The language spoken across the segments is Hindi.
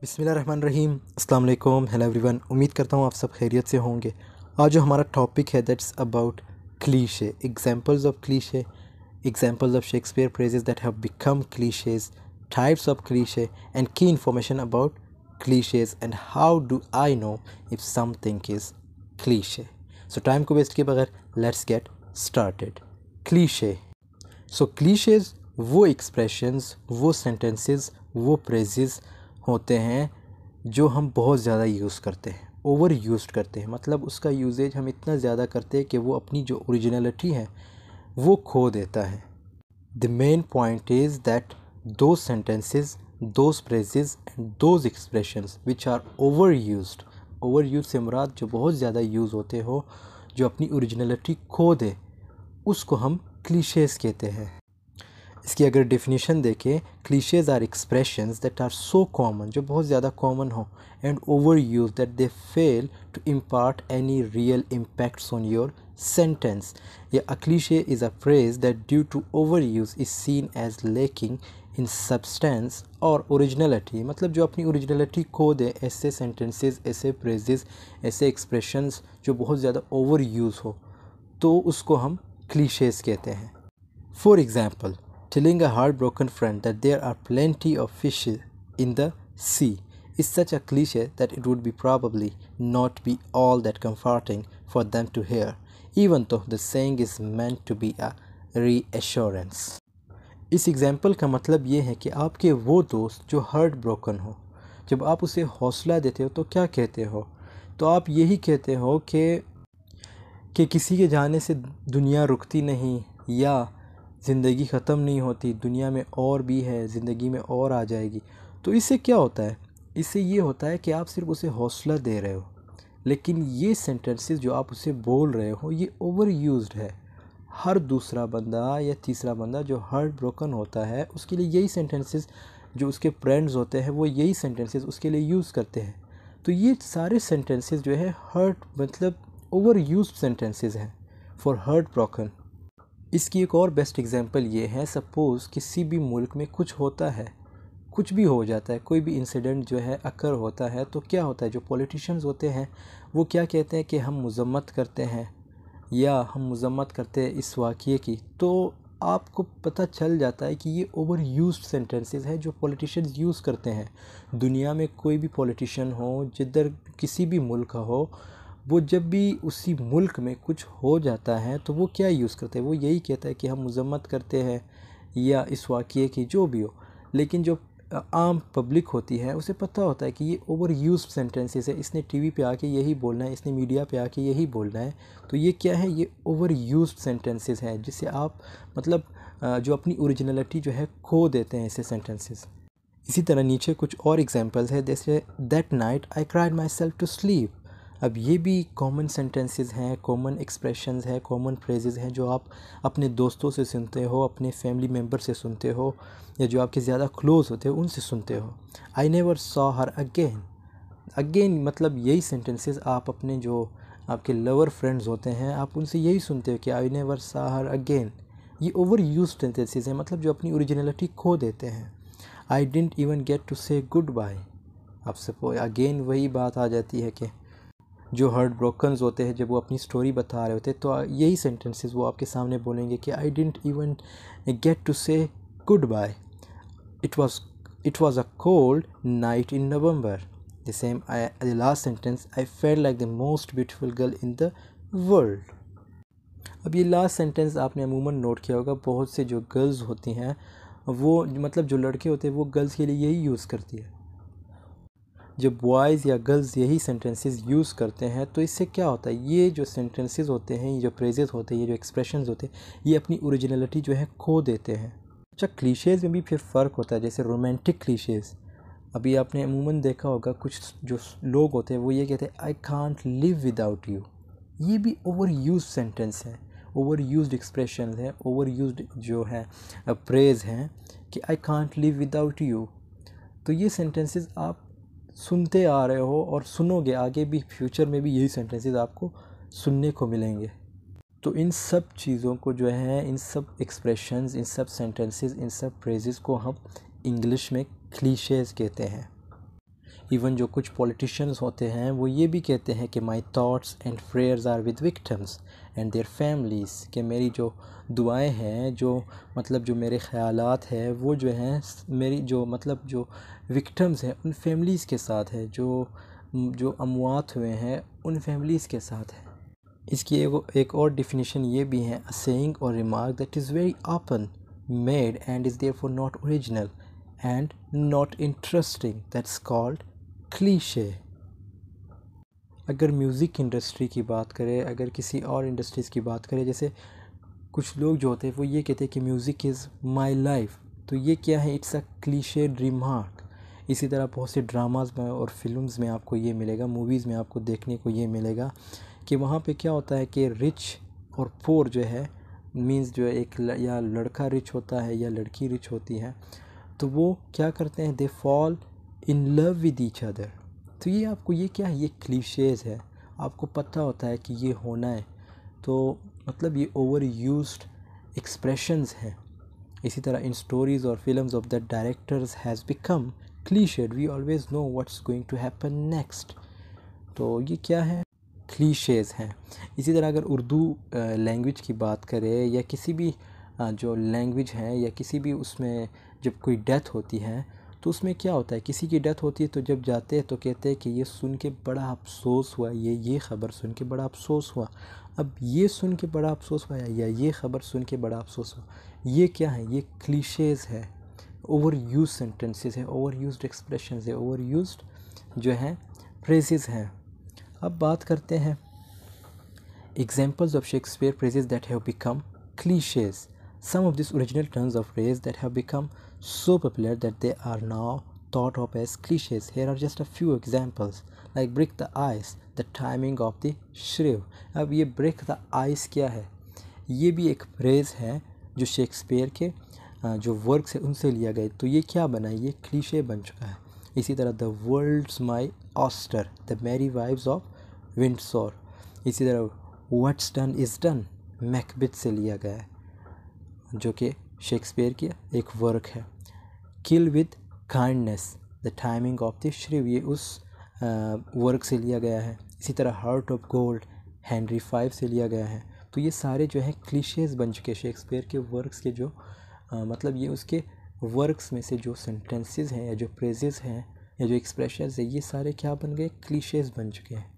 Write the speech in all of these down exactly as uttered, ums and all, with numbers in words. बिस्मिल्लाह रहमान रहीम, अस्सलाम वालेकुम, हेलो एवरीवन। उम्मीद करता हूँ आप सब खैरियत से होंगे। आज जो हमारा टॉपिक है that's about cliche, examples of cliche, examples of Shakespeare phrases that have become cliches, types of cliche and key information about cliches and how do I know if something is cliche. So time को वेस्ट किए बगैर let's get started. Cliche. So cliches वो एक्सप्रेशंस, वो सेंटेंसेस, वो फ्रेजेस होते हैं जो हम बहुत ज़्यादा यूज़ करते हैं, ओवर यूज़ करते हैं, मतलब उसका यूजेज हम इतना ज़्यादा करते हैं कि वो अपनी जो ओरिजिनलिटी है वो खो देता है। The main point is that those sentences, those phrases and those expressions which are over used, over use से मुराद जो बहुत ज़्यादा यूज़ होते हो, जो अपनी ओरिजिनलिटी खो दे, उसको हम क्लीशेस कहते हैं। इसकी अगर डेफिनेशन देखें, cliches are expressions that are so common, जो बहुत ज़्यादा कॉमन हो, and over use that they fail to impart any real impacts on your sentence. या a cliche is a phrase that due to over use is seen as lacking in substance और ओरिजिनलिटी, मतलब जो अपनी ओरिजिनलिटी खो दे, ऐसे सेंटेंसेस, ऐसे फ्रेजेस, ऐसे एक्सप्रेशंस जो बहुत ज़्यादा ओवर यूज़ हो, तो उसको हम क्लीशेज कहते हैं। For example, telling a heartbroken friend that there are plenty of fishes in the sea is such a cliche that it would be probably not be all that comforting for them to hear, even though the saying is meant to be a reassurance. इस example का मतलब ये है कि आपके वो दोस्त जो heart broken हो, जब आप उसे हौसला देते हो तो क्या कहते हो? तो आप यही कहते हो कि कि किसी के जाने से दुनिया रुकती नहीं, या ज़िंदगी ख़त्म नहीं होती, दुनिया में और भी है, ज़िंदगी में और आ जाएगी। तो इससे क्या होता है? इससे ये होता है कि आप सिर्फ उसे हौसला दे रहे हो, लेकिन ये सेंटेंसेस जो आप उसे बोल रहे हो ये ओवर यूज्ड है। हर दूसरा बंदा या तीसरा बंदा जो हार्ट ब्रोकन होता है, उसके लिए यही सेंटेंसेस, जो उसके फ्रेंड्स होते हैं वो यही सेंटेंसेस उसके लिए यूज़ करते हैं। तो ये सारे सेंटेंसेस जो है हर्ट, मतलब ओवर यूज्ड सेंटेंसेस हैं फॉर हार्ट ब्रोकन। इसकी एक और बेस्ट एग्जांपल ये है, सपोज़ किसी भी मुल्क में कुछ होता है, कुछ भी हो जाता है, कोई भी इंसिडेंट जो है अकर होता है, तो क्या होता है? जो पॉलिटिशियंस होते हैं वो क्या कहते हैं कि हम मज़म्मत करते हैं, या हम मज़म्मत करते हैं इस वाक़िए की। तो आपको पता चल जाता है कि ये ओवर यूज्ड सेंटेंसेस हैं जो पॉलिटिशियंस यूज़ करते हैं। दुनिया में कोई भी पॉलिटिशियन हो, जिधर किसी भी मुल्क का हो, वो जब भी उसी मुल्क में कुछ हो जाता है तो वो क्या यूज़ करते हैं? वो यही कहता है कि हम मज़म्मत करते हैं, या इस वाक़िए की, जो भी हो। लेकिन जो आम पब्लिक होती है उसे पता होता है कि ये ओवर यूज्ड सेंटेंसेस है, इसने टीवी पे आके यही बोलना है, इसने मीडिया पे आके यही बोलना है। तो ये क्या है? ये ओवर यूज्ड सेंटेंसेस हैं, जिससे आप, मतलब जो अपनी ओरिजिनलिटी जो है खो देते हैं ऐसे सेंटेंसेस। इसी तरह नीचे कुछ और एग्जाम्पल्स है, जैसे that night I cried myself to sleep. अब ये भी कॉमन सेंटेंसेस हैं, कॉमन एक्सप्रेशंस हैं, कॉमन फ्रेजेस हैं जो आप अपने दोस्तों से सुनते हो, अपने फैमिली मेम्बर से सुनते हो, या जो आपके ज़्यादा क्लोज़ होते हो उनसे सुनते हो। I never saw her again. Again मतलब यही सेंटेंसेस आप अपने जो आपके लवर फ्रेंड्स होते हैं आप उनसे यही सुनते हो कि I never saw her again. ये ओवर यूज्ड सेंटेंसेस हैं, मतलब जो अपनी ओरिजिनलिटी खो देते हैं। I didn't even get to say goodbye. आप सपोज अगेन वही बात आ जाती है कि जो हार्ट ब्रोकन्स होते हैं जब वो अपनी स्टोरी बता रहे होते हैं, तो यही सेंटेंसेस वो आपके सामने बोलेंगे कि I didn't even get to say goodbye, it was it was a cold night in November, the same the last sentence I felt like the most beautiful girl in the world. अब ये लास्ट सेंटेंस आपने अमूमन नोट किया होगा, बहुत से जो गर्ल्स होती हैं वो, मतलब जो लड़के होते हैं वो गर्ल्स के लिए यही यूज़ करती है। जब बॉयज़ या गर्ल्स यही सेंटेंसेस यूज़ करते हैं तो इससे क्या होता है? ये जो सेंटेंसेस होते हैं, ये जो फ्रेजेस होते हैं, ये जो एक्सप्रेशंस होते हैं, ये अपनी ओरिजिनलिटी जो है खो देते हैं। अच्छा, क्लीशेज़ में भी फिर फ़र्क होता है, जैसे रोमांटिक क्लीशेज़। अभी आपने अमूमन देखा होगा कुछ जो लोग होते हैं वो ये कहते हैं I can't live without you. ये भी ओवर यूज्ड सेंटेंस है, ओवर यूज्ड एक्सप्रेशन है, ओवर यूज्ड जो है फ्रेज़ हैं कि I can't live without you. तो ये सेंटेंसेस आप सुनते आ रहे हो और सुनोगे आगे भी, फ्यूचर में भी यही सेंटेंसेस आपको सुनने को मिलेंगे। तो इन सब चीज़ों को जो है, इन सब एक्सप्रेशंस, इन सब सेंटेंसेस, इन सब फ्रेजेस को हम इंग्लिश में क्लीशेस कहते हैं। इवन जो कुछ पॉलिटिशियंस होते हैं वो ये भी कहते हैं कि my thoughts and prayers are with victims and their families, कि मेरी जो दुआएं हैं, जो मतलब जो मेरे ख़यालात है वो जो हैं मेरी जो मतलब जो विक्टिम्स हैं उन फैमिलीज़ के साथ है, जो जो अमवात हुए हैं उन फैमिलीज़ के साथ है। इसकी एक, एक और डिफिनीशन ये भी है, a saying or remark that is very often made and is therefore not original and not interesting, that's called cliche. अगर म्यूज़िक इंडस्ट्री की बात करें, अगर किसी और इंडस्ट्रीज़ की बात करें, जैसे कुछ लोग जो होते हैं वो ये कहते हैं कि म्यूज़िक इज़ माई लाइफ, तो ये क्या है, इट्स अ क्लीशे रिमार्क। इसी तरह बहुत से ड्रामास में और फिल्म्स में आपको ये मिलेगा, मूवीज़ में आपको देखने को ये मिलेगा कि वहाँ पे क्या होता है कि रिच और पुअर जो है, मींस जो एक ल, या लड़का रिच होता है या लड़की रिच होती है, तो वो क्या करते हैं, they fall in love with each other. तो ये आपको ये क्या है, ये क्लीशेज है, आपको पता होता है कि ये होना है, तो मतलब ये ओवर यूज्ड एक्सप्रेशंस हैं। इसी तरह इन स्टोरीज़ और films of the directors has become cliched, we always know what's going to happen next. तो ये क्या है, क्लीशेज़ हैं। इसी तरह अगर उर्दू लैंग्वेज की बात करें या किसी भी जो लैंग्वेज है या किसी भी उसमें जब कोई डेथ होती है तो उसमें क्या होता है, किसी की डेथ होती है तो जब जाते हैं तो कहते हैं कि ये सुन के बड़ा अफसोस हुआ, ये ये ख़बर सुन के बड़ा अफसोस हुआ, अब ये सुन के बड़ा अफसोस हुआ या ये ख़बर सुन के बड़ा अफसोस हुआ, ये क्या है, ये क्लीशेज़ है, ओवर यूज सेंटेंसेस है, ओवर यूज्ड एक्सप्रेशंस है, ओवर यूज्ड जो हैं फ्रेजेस हैं। अब बात करते हैं examples of Shakespeare phrases that have become cliches. Some of these original turns of phrase that have become so popular that they are now thought of as cliches. Here are just a few examples, like break the ice, the timing of the shrew. अब ये break the ice क्या है, ये भी एक phrase है जो शेक्सपियर के जो वर्क्स है उनसे लिया गया, तो ये क्या बना, ये क्लीशे बन चुका है। इसी तरह the world's my oyster, the merry wives of Windsor. इसी तरह what's done is done, Macbeth से लिया गया है जो कि शेक्सपियर की एक वर्क है। Kill with kindness, the taming of the shrew, ये उस वर्क से लिया गया है। इसी तरह heart of gold Henry five से लिया गया है। तो ये सारे जो हैं क्लीशेज़ बन चुके शेक्सपियर के वर्क्स के, जो आ, मतलब ये उसके वर्क्स में से जो सेंटेंसेस हैं या जो फ्रेजेस हैं या जो एक्सप्रेशंस है, ये सारे क्या बन गए, क्लीशेज़ बन चुके हैं।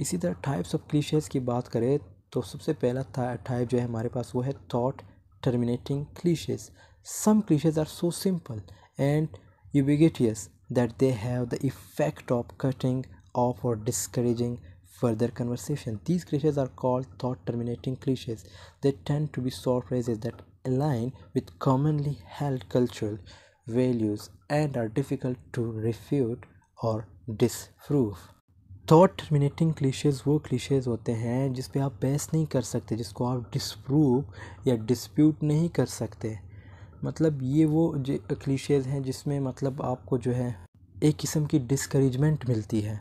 इसी तरह टाइप्स ऑफ क्लीशेज़ की बात करें तो सबसे पहला टाइप जो है हमारे पास वो है thought terminating cliches. Some cliches are so simple and ubiquitous that they have the effect of cutting off or discouraging further conversation. These cliches are called thought terminating cliches. They tend to be short phrases that align with commonly held cultural values and are difficult to refute or disprove. Thought terminating cliches वो क्लीशेज़ होते हैं जिस पे आप बहस नहीं कर सकते, जिसको आप डिसप्रूव या डिस्प्यूट नहीं कर सकते। मतलब ये वो क्लीशेज़ हैं जिसमें मतलब आपको जो है एक किस्म की डिस्करेजमेंट मिलती है।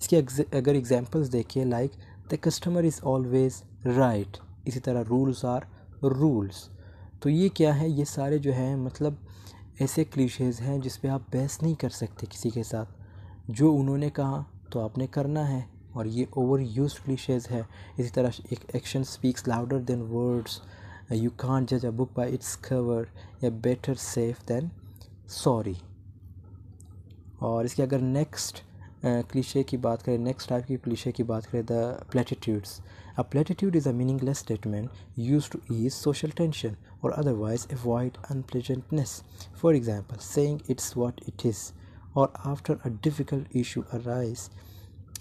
इसके अगर एग्जांपल्स देखिए, like the customer is always right. इसी तरह रूल्स आर रूल्स। तो ये क्या है, ये सारे जो हैं मतलब ऐसे क्लीशेज़ हैं जिस पे आप बहस नहीं कर सकते किसी के साथ, जो उन्होंने कहा तो आपने करना है, और ये ओवर यूज क्लीशेज़ है। इसी तरह एक action speaks louder than words, you can't जज a book by its cover, या बेटर सेफ देन सॉरी। और इसके अगर नेक्स्ट क्लीशे की बात करें, नेक्स्ट टाइप की क्लीशे की बात करें, the platitudes. A platitude is a meaningless statement use to ease social tension or otherwise avoid unpleasantness. For example saying it's what it is, or after a difficult issue arise,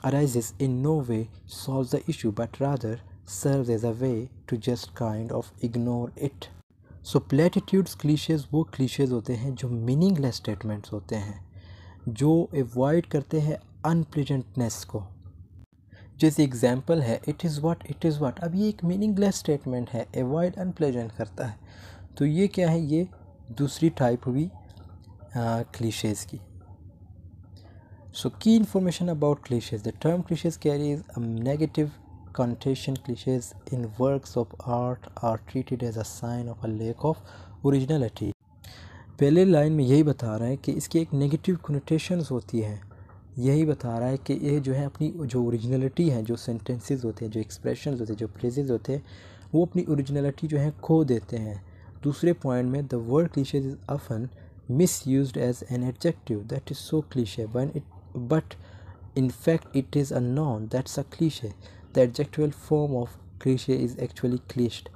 arises in no way solves the issue but rather serves as a way to just kind of ignore it. So platitudes cliches वो cliches होते हैं जो meaningless statements होते हैं, जो avoid करते हैं unpleasantness को। जैसे example है it is what, it is what, अब ये एक meaningless statement है, avoid unpleasant करता है। तो ये क्या है, ये दूसरी type हुई क्लीशेज़ की। So key information about cliches. The term cliches carries a negative connotation. Cliches in works of art are treated as a sign of a lack of originality. पहले लाइन में यही बता रहा है कि इसकी एक नेगेटिव कोनोटेशंस होती हैं, यही बता रहा है कि ये जो है अपनी जो ओरिजिनलिटी है, जो सेंटेंसेस होते हैं, जो एक्सप्रेशंस होते हैं, जो फ्रेजेस होते हैं, वो अपनी ओरिजिनलिटी जो है खो देते हैं। दूसरे पॉइंट में the word cliches is often misused as an adjective that is so cliche when it but in fact it is a noun that's a cliche. The adjectival form of cliche is actually cliched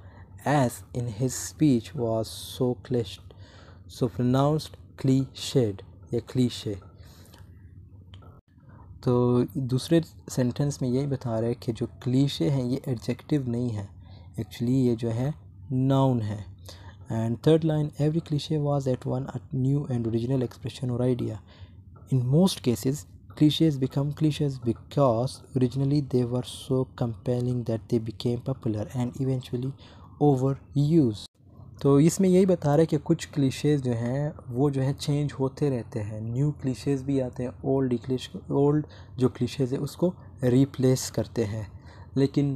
as in his speech was so cliched. So pronounced cliched या क्लीशे। तो दूसरे सेंटेंस में यही बता रहे हैं कि जो क्लीशे हैं ये एडजेक्टिव नहीं है, एक्चुअली ये जो है नाउन है। And third line, every cliche was at one a new and original expression or idea. In most cases cliches become cliches because originally they were so compelling that they became popular and eventually over use. तो इसमें यही बता रहा है कि कुछ क्लीशेज जो हैं वो जो है चेंज होते रहते हैं, न्यू क्लीशेज भी आते हैं, ओल्ड ओल्ड जो क्लीशेज है उसको रिप्लेस करते हैं, लेकिन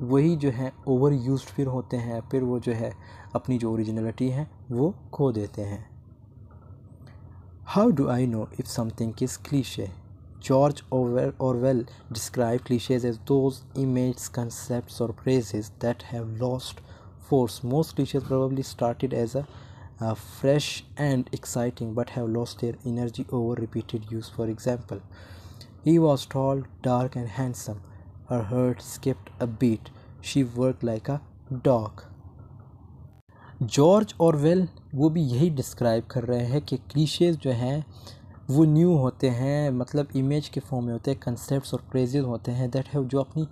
वही जो है ओवर यूज्ड फिर होते हैं, फिर वो जो है अपनी जो ओरिजिनलिटी है वो खो देते हैं। How do I know if something is cliche? George Orwell Orwell describe cliches as those image concept or phrases that have lost force. Most cliches probably started as a uh, fresh and exciting but have lost their energy over repeated use. For example, he was tall, dark and handsome. Her heart skipped a beat. She worked like a dog. George Orwell वो भी यही describe कर रहे हैं कि cliches जो हैं वो new होते हैं, मतलब image के form में होते हैं, concepts और phrases होते हैं that have जो अपनी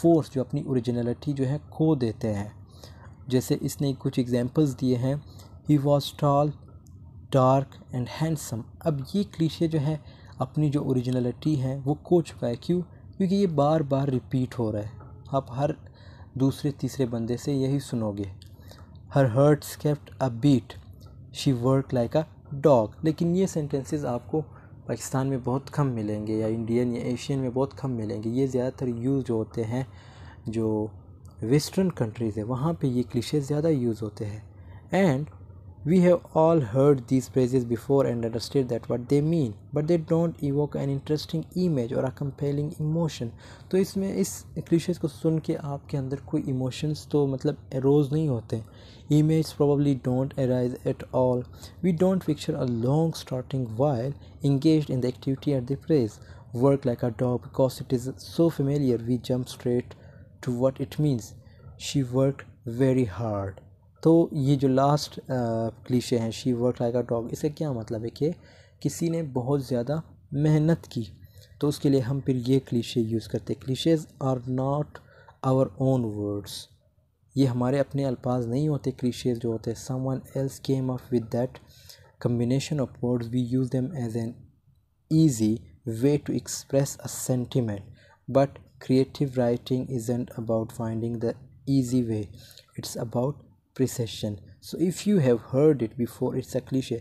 force, जो अपनी originality जो है खो देते हैं। जैसे इसने कुछ एग्जाम्पल्स दिए हैं, he was tall, dark and handsome. अब ये क्लीशे जो है अपनी जो ओरिजिनलिटी है वो खो चुका है। क्यों? क्योंकि ये बार बार रिपीट हो रहा है, आप हर दूसरे तीसरे बंदे से यही सुनोगे। Her hearts kept a beat, she work like a dog. लेकिन ये सेंटेंसेस आपको पाकिस्तान में बहुत कम मिलेंगे या इंडियन या एशियन में बहुत कम मिलेंगे। ये ज़्यादातर यूज होते हैं जो वेस्टर्न कंट्रीज़ है, वहाँ पे ये क्लीशेज ज़्यादा यूज़ होते हैं। And we have all heard these phrases before and understand that what they mean but they don't evoke an interesting image or a compelling emotion. तो इसमें इस क्लीशेज को सुन के आपके अंदर कोई इमोशंस तो मतलब एरोज नहीं होते। Image probably don't arise at all. We don't picture a long starting while engage in the activity at the phrase work like a dog because it is so familiar. We jump straight to what it means. She worked very hard. तो ये जो लास्ट क्लीशे हैं, she worked like a dog, इसका क्या मतलब है कि किसी ने बहुत ज़्यादा मेहनत की, तो उसके लिए हम फिर ये क्लीशे यूज़ करते हैं। Cliches are not our own words, ये हमारे अपने अल्फाज नहीं होते। क्लीशेज जो होते हैं someone else came up with that combination of words. We use them as an easy way to express a sentiment. But creative writing isn't about finding the easy way, it's about precision. So if you have heard it before, it's a cliche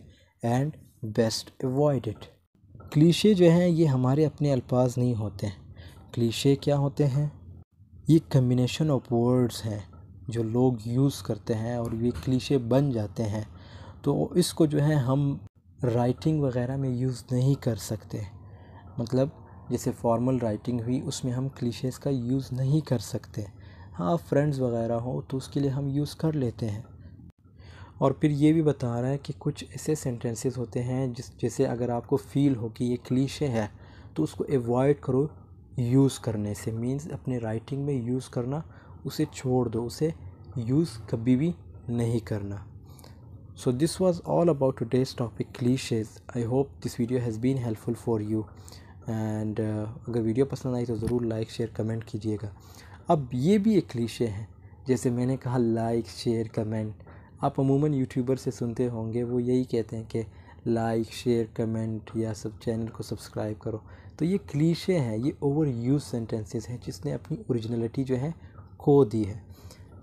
and best avoid it. Cliche जो हैं ये हमारे अपने अल्फाज नहीं होते। क्लीशे क्या होते हैं? ये कम्बिनेशन ऑफ वर्ड्स हैं जो लोग यूज़ करते हैं और ये क्लीशे बन जाते हैं। तो इसको जो है हम राइटिंग वगैरह में यूज़ नहीं कर सकते, मतलब जैसे फॉर्मल राइटिंग हुई उसमें हम क्लीशेज़ का यूज़ नहीं कर सकते। हाँ, फ्रेंड्स वगैरह हो तो उसके लिए हम यूज़ कर लेते हैं। और फिर ये भी बता रहा है कि कुछ ऐसे सेंटेंसेस होते हैं जिस जैसे अगर आपको फ़ील हो कि ये क्लीशे है तो उसको एवॉइड करो यूज़ करने से। मींस अपने राइटिंग में यूज़ करना उसे छोड़ दो, उसे यूज़ कभी भी नहीं करना। So this was all about today's topic, cliches. I hope this video has been helpful for you. And uh, अगर वीडियो पसंद आई तो ज़रूर लाइक शेयर कमेंट कीजिएगा। अब ये भी एक क्लीशे है, जैसे मैंने कहा लाइक शेयर कमेंट। आप अमूमन यूट्यूबर से सुनते होंगे, वो यही कहते हैं कि लाइक शेयर कमेंट या सब चैनल को सब्सक्राइब करो। तो ये क्लीशे हैं, ये ओवर यूज सेंटेंसेस हैं जिसने अपनी ओरिजिनलिटी जो है खो दी है।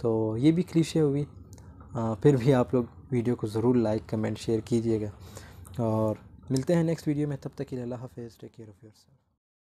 तो ये भी क्लीशे हुई। आ, फिर भी आप लोग वीडियो को ज़रूर लाइक कमेंट शेयर कीजिएगा। और मिलते हैं नेक्स्ट वीडियो में, तब तक के लिए अल्लाह हाफ़िज़, टेक केयर ऑफ़ योरसेल्फ।